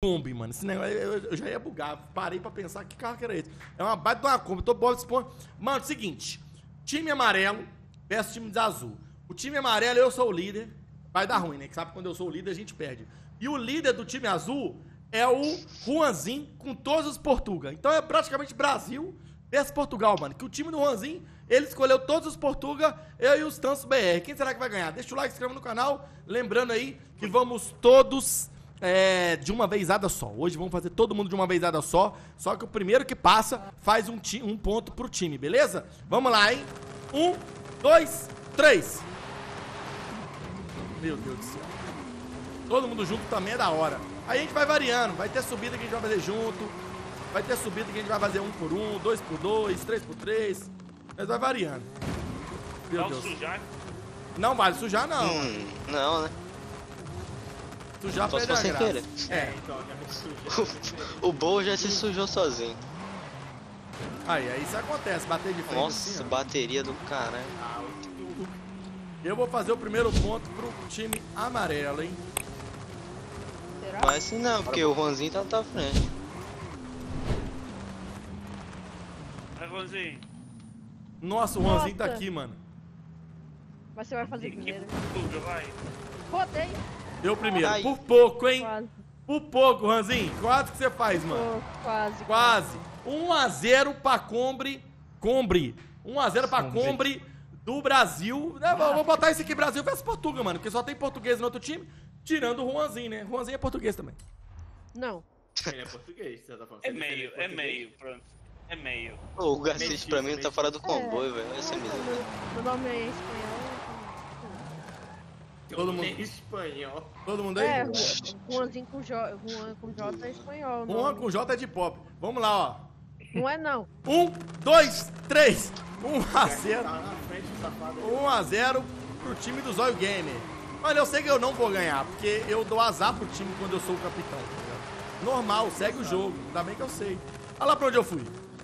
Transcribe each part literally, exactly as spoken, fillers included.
Kombi, mano. Esse negócio, eu, eu já ia bugar. Parei pra pensar que carro que era esse. É uma baita de uma Kombi. Tô bom, dispondo. Mano, é o seguinte. Time amarelo versus time de azul. O time amarelo, eu sou o líder. Vai dar ruim, né? Que sabe, quando eu sou o líder, a gente perde. E o líder do time azul é o Juanzinho com todos os Portuga. Então é praticamente Brasil versus Portugal, mano. Que o time do Juanzinho, ele escolheu todos os Portuga, eu e os Tanso B R. Quem será que vai ganhar? Deixa o like, se inscreva no canal. Lembrando aí que vamos todos... É, de uma vezada só. Hoje vamos fazer todo mundo de uma vezada só. Só que o primeiro que passa faz um, um ponto pro time, beleza? Vamos lá, hein? Um, dois, três. Meu Deus do céu. Todo mundo junto também é da hora. Aí a gente vai variando. Vai ter subida que a gente vai fazer junto. Vai ter subida que a gente vai fazer um por um, dois por dois, três por três. Mas vai variando. Meu Deus. Não vale sujar, não. Hum, não, né? Tu já perdeu a graça. É, então, o Bo já se sujou sozinho. Aí, aí isso acontece, bater de frente. Nossa, assim, bateria do caralho. Eu vou fazer o primeiro ponto pro time amarelo, hein? Será? Mas não, porque o Ronzinho tá na tua frente. Vai, Ronzinho. Nossa, o Ronzinho tá aqui, mano. Mas você vai fazer primeiro. Rodei. Eu primeiro. Ai. Por pouco, hein? Quase. Por pouco, Ranzinho. Quase que você faz, mano. Pouco, quase. Quase. um a zero pra Kombi. Kombi. um a zero pra Kombi do Brasil. Ah. Eu vou botar esse aqui, Brasil versus Portugal, mano. Porque só tem português no outro time, tirando o Juanzinho, né? Juanzinho é português também. Não. Ele é português, você tá falando. É meio, é meio, pronto. É meio. O Garcês pra mim não tá fora do comboio, velho. Essa é mesmo. Meu nome é espanhol. Todo mundo é espanhol. Todo mundo aí? É, Juanzinho com J, Juan com J é espanhol. Juan com J é de pop. Vamos lá, ó. Não é não. Um, dois, três. um a zero. um a zero pro time do ZoiooGamer. Olha, eu sei que eu não vou ganhar, porque eu dou azar pro time quando eu sou o capitão. Normal, segue o jogo. Ainda bem que eu sei. Olha lá pra onde eu fui.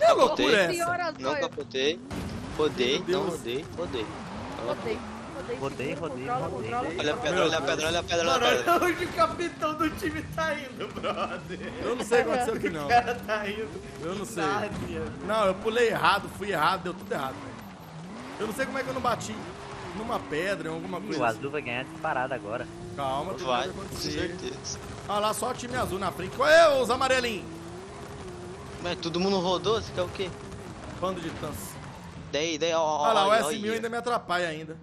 Eu capotei. Não capotei. Rodei, não rodei, rodei. Rodei. Rodei, rodei, rodei. Olha a pedra, olha a pedra, olha a pedra, olha a pedra. Onde o capitão do time tá indo, brother? Eu não sei o que aconteceu aqui, não. O cara tá indo. Eu não sei. Não, eu pulei errado, fui errado, deu tudo errado, velho. Eu não sei como é que eu não bati numa pedra, em alguma coisa. O azul vai ganhar disparada agora. Calma, tem nada a acontecer. Olha lá, só o time azul na frente. Qual é, os amarelinhos? Mas todo mundo rodou, você quer o quê? Bando de tança. Daí, daí, ó. Olha lá, o S mil ainda me atrapalha ainda.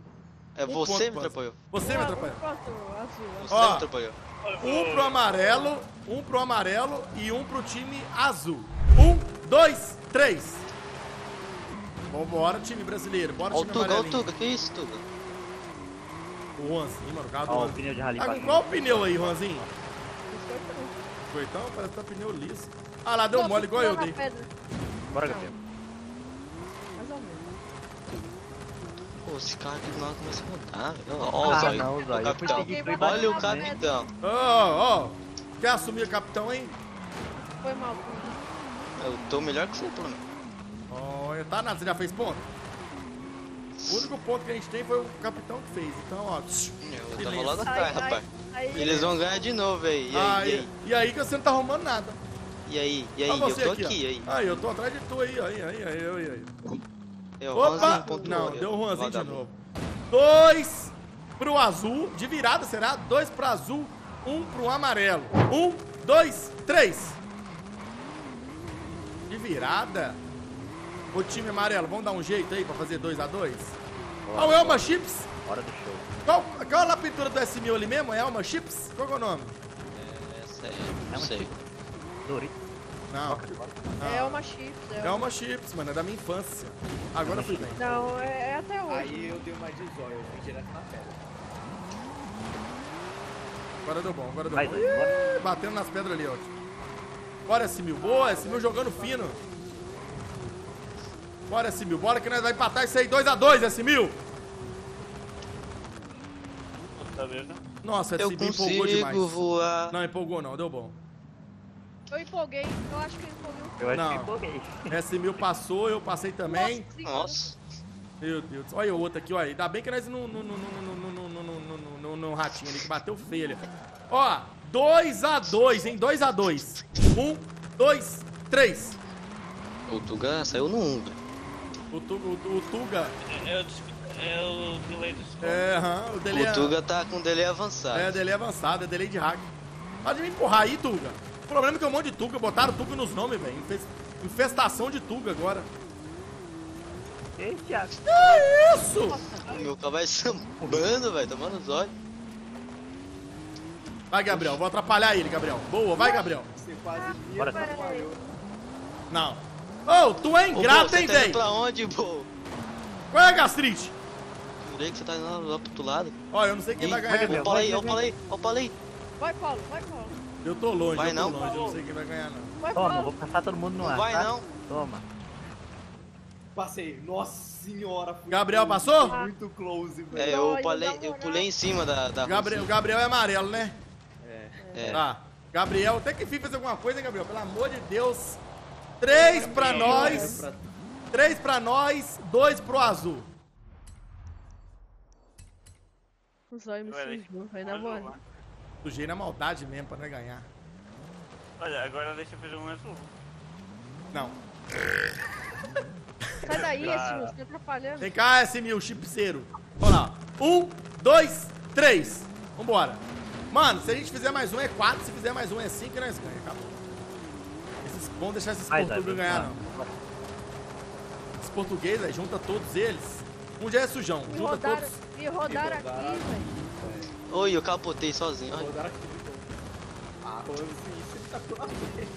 É, um você me atrapalhou. Você me atrapalhou. Você me atrapalhou. Um pro amarelo, um pro amarelo e um pro time azul. Um, dois, três. Vambora, time brasileiro. Bora, time brasileiro. Olha o Tuga, olha o Tuga. Que isso, Tuga? O Juanzinho, mano. Olha o pneu de rally. Tá com qual pneu aí, Juanzinho? Coitão, parece que tá pneu liso. Ah lá, deu mole igual eu dei. Bora, Gabriel. Esse cara aqui do lado começa a rodar. Olha o Zóio, o capitão. Olha o capitão. Ô, oh, ô, oh. Quer assumir o capitão, hein? Foi mal. Eu tô melhor que você, Tony. Olha, tá nada, você já fez ponto? O único ponto que a gente tem foi o capitão que fez. Então, ó. Eu tava lá da cara, rapaz. Aí, aí. Eles vão ganhar de novo, aí. E aí, ah, e aí? E aí que você não tá arrumando nada. E aí, e aí, ah, eu tô aqui, aqui aí. Aí, eu tô atrás de tu aí, aí, aí, aí, aí. aí. Eu, opa! Juanzinho, não, deu o Juanzinho de novo. Dois pro azul. De virada, será? Dois pro azul, um pro amarelo. Um, dois, três. De virada. O time amarelo, vamos dar um jeito aí pra fazer dois a dois? Olha o Elma Chips. Hora do show. Qual, qual é a pintura do S mil ali mesmo? É Elma Chips? Qual é o nome? É, essa aí, não sei. Doritos. Não. não. É uma chips. É uma chips, mano. É da minha infância. Agora eu fui bem. Não, é, é até hoje. Aí eu dei mais de zóio. Eu fui direto na pedra. Agora deu bom. Agora deu Vai, bom. Iê, batendo nas pedras ali, ó. Bora, S mil. Boa, S mil jogando fino. Bora, S mil. Bora que nós vai empatar isso aí. dois a dois, S mil. Tá vendo? Nossa, S mil empolgou demais. Voar. Não, empolgou não. Deu bom. Eu empolguei, eu acho que ele empolgou. Eu acho que empolguei. S mil passou, eu passei também. Nossa. Meu Deus. Olha o outro aqui, olha. Ainda bem que nós não. Não, não, não, não, não, não, não, não, não, não, não, ratinho ali que bateu feio. Ó, dois a dois, hein? dois a dois. um, dois, três. O Tuga saiu no um. O, tu, o, o Tuga... É, é, é o delay do score. É, aham, o delay... O Tuga tá com delay avançado. É, delay avançado, é delay de hack. Pode me empurrar aí, Tuga. O problema é que é um monte de Tuga, botaram Tuga nos nomes, velho. Infestação de Tuga agora. Ei, Thiago. Que é isso? O meu cara vai sambando, velho, tomando os olhos. Vai, Gabriel, vou atrapalhar ele, Gabriel. Boa, vai, Gabriel. Você quase me atrapalhou. Não. Ô, oh, tu é ingrato, hein, velho? Tá pra onde, bo? Qual é a gastrite? Jurei que você tá indo lá pro outro lado. Ó, eu não sei quem e... vai ganhar. Ó, Paulo aí, ó, Paulo aí, ó, Paulo aí. Vai, Paulo, vai, Paulo. Eu tô longe, vai, eu tô não, longe, Paulo. Eu não sei quem vai ganhar, não. Vai, Toma, vou passar todo mundo no não ar, vai, tá? Não. Toma. Passei, nossa senhora. Gabriel passou? Muito close, velho. É, eu pulei, eu pulei em cima da... da Gabriel, o Gabriel é amarelo, né? É. Tá. Gabriel, até que FIFA fez alguma coisa, hein, Gabriel? Pelo amor de Deus. Três pra nós. Três pra nós, dois pro azul. O Zóio me sujou, vai na bola. Sujei na maldade mesmo pra não ganhar. Olha, agora deixa eu fazer um azul. Não. Sai daí, S mil, você tá atrapalhando. Vem cá, S mil, chipseiro. Vamos lá. Um, dois, três. Vambora. Mano, se a gente fizer mais um é quatro, se fizer mais um é cinco, nós ganhamos. Acabou. Esses, vamos deixar esses portugueses ganhar, não. Esses portugueses, aí, junta todos eles. Um já é sujão, me junta rodaram, todos. Me rodaram aqui, velho. Oi, eu capotei sozinho. Me rodaram aqui. Ah,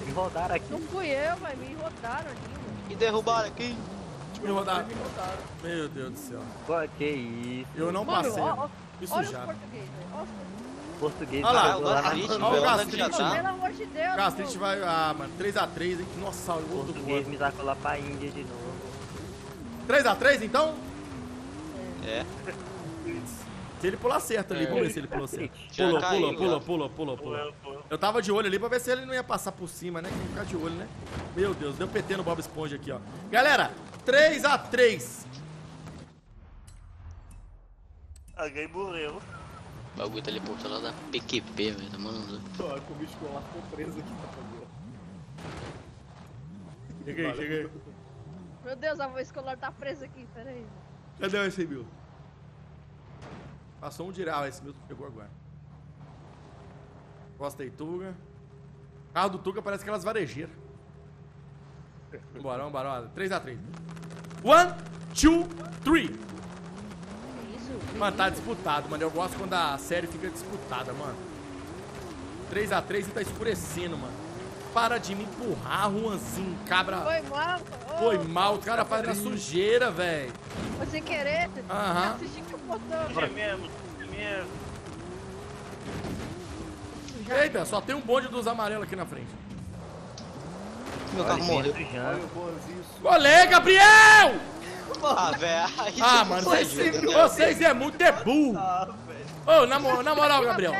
me rodaram aqui. Não fui eu, velho. Me rodaram aqui, velho. Me derrubaram aqui. Me rodaram. Me rodaram. Meu Deus do céu. Pô, que isso. Eu não mano, passei. Ó, ó, me sujaram. Olha os portugueses, velho. Português, olha lá, lá o Gastrite, pelo amor de Deus. Gastrite vai, ah, mano, três a três, hein? Nossa, o outro português me sacou lá pra Índia de novo. três a três, então? É. Se ele pular certo ali, é. Vamos ver se ele pulou certo. Pulou, pulou, pulou, pulou, pulou, pulou. Eu tava de olho ali pra ver se ele não ia passar por cima, né? Tem que ficar de olho, né? Meu Deus, deu P T no Bob Esponja aqui, ó. Galera, três a três. Alguém morreu. O bagulho tá ali por lá da P Q P, velho, tá mandando. Olha que o bicho lá ficou preso aqui na favela. Chega aí, chega aí. Meu Deus, a voz escolar tá presa aqui, peraí. Cadê o S mil? Passou um diral, ah, esse meu pegou agora. Costa e Tuga. O carro do Tuga parece aquelas varejeiras. Vambora, vambora, vambora. três a três. um, dois, três. Mano, tá disputado, mano. Eu gosto quando a série fica disputada, mano. três a três e tá escurecendo, mano. Para de me empurrar, Juanzinho, cabra. Foi mal. Oh, foi mal, o cara faz na sujeira, velho. Você querer, aham. Assistir que eu botando. É mesmo, é mesmo. Eita, só tem um bonde dos amarelos aqui na frente. Meu carro morreu. Olé, Gabriel! Ah, velho, ah, mano, vocês, vocês é muito é burro. Ô, na, na moral, Gabriel.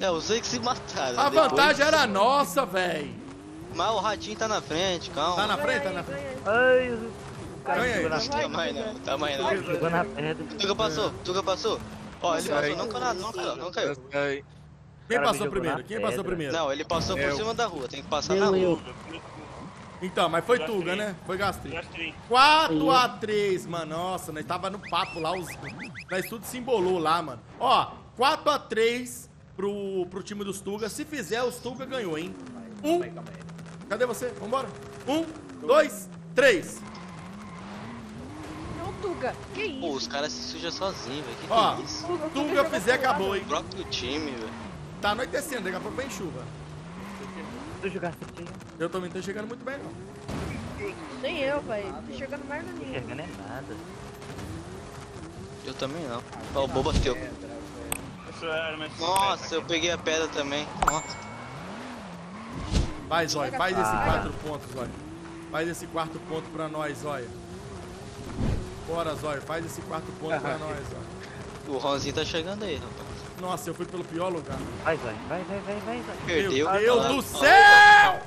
É, os dois que se mataram. A vantagem era nossa, velho. Mas o ratinho tá na frente, calma. Tá na frente, tá na frente. Ai, ganha aí. Tá mais não, tá mais não. Tuga passou, Tuga passou. Ó, ele passou, não caiu, não caiu, não caiu. Quem passou primeiro? Quem passou primeiro? Não, ele passou por cima da rua, tem que passar na rua. Então, mas foi Gastrite. Tuga, né? Foi Gastrite. quatro a três, mano. Nossa, nós tava no papo lá. Os... Nós tudo se embolou lá, mano. Ó, quatro a três pro, pro time dos Tuga. Se fizer, os Tuga ganhou, hein? Um. Cadê você? Vambora. Um, dois, três. Não, Tuga. Que isso? Pô, os caras se sujam sozinhos, velho. Ó, se o Tuga fizer, acabou, hein? O próprio time, velho. Tá anoitecendo, daqui a pouco vem chuva. Eu também tô chegando muito bem, não. Nem eu, pai. Tô chegando mais do que não é nada. Eu também não. Ó, o bobo bateu. Nossa, eu peguei a pedra também. Nossa. Vai, Zóia. Faz esse quatro pontos, Zóia. Faz esse quarto ponto pra nós, Zóia. Bora, Zóia. Faz esse quarto ponto pra nós, Zóia. O Ronzinho tá chegando aí, rapaz. Nossa, eu fui pelo pior lugar. Vai, vai, vai, vai, vai, vai. Perdeu. Meu Deus do céu!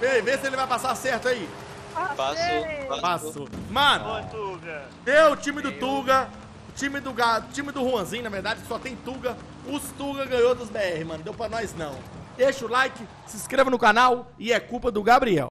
Vê, vê se ele vai passar certo aí. Passou. Passou. Mano, deu o time do Tuga. O Time do, time do Juanzinho, na verdade, que só tem Tuga. Os Tuga ganhou dos B R, mano. Deu pra nós não. Deixa o like, se inscreva no canal e é culpa do Gabriel.